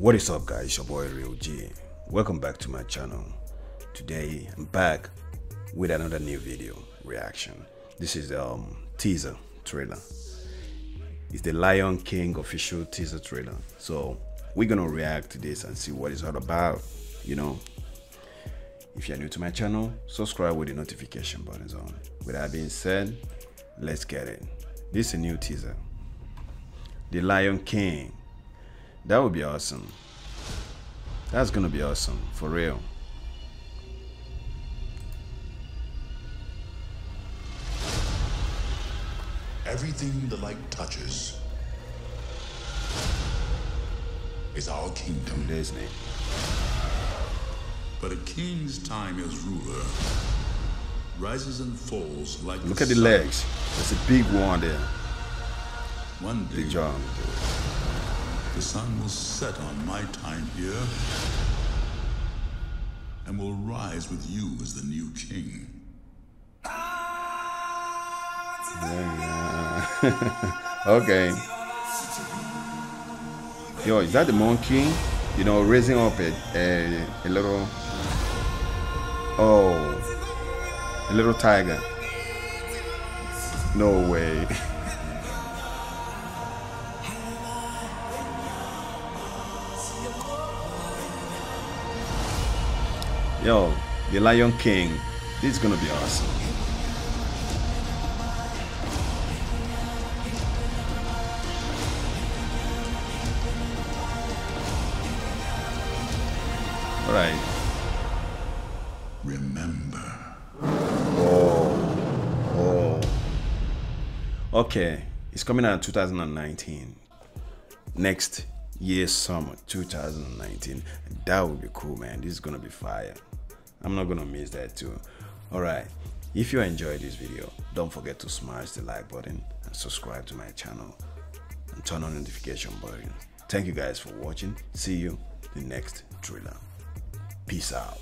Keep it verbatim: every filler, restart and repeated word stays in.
What is up, guys? Your boy Real G. Welcome back to my channel. Today I'm back with another new video reaction. This is the um, teaser trailer. It's the Lion King official teaser trailer, so we're gonna react to this and see what it's all about. You know, if you're new to my channel, subscribe with the notification buttons on. With that being said, let's get it. This is a new teaser, the Lion King. That would be awesome. That's gonna be awesome for real. Everything the light touches is our kingdom, Disney. But a king's time as ruler rises and falls like. Look the at the sun. Legs. There's a big one there. One day, big job. The sun will set on my time here and will rise with you as the new king. Yeah. Okay. Yo, is that the monkey? You know, raising up a, a, a little... Oh. A little tiger. No way. Yo, the Lion King. This is gonna be awesome. All right. Remember. Oh. Oh. Okay. It's coming out in two thousand nineteen. Next year, summer two thousand nineteen. That would be cool, man. This is gonna be fire. I'm not gonna miss that too. Alright, if you enjoyed this video, don't forget to smash the like button and subscribe to my channel and turn on the notification button. Thank you guys for watching. See you in the next trailer. Peace out.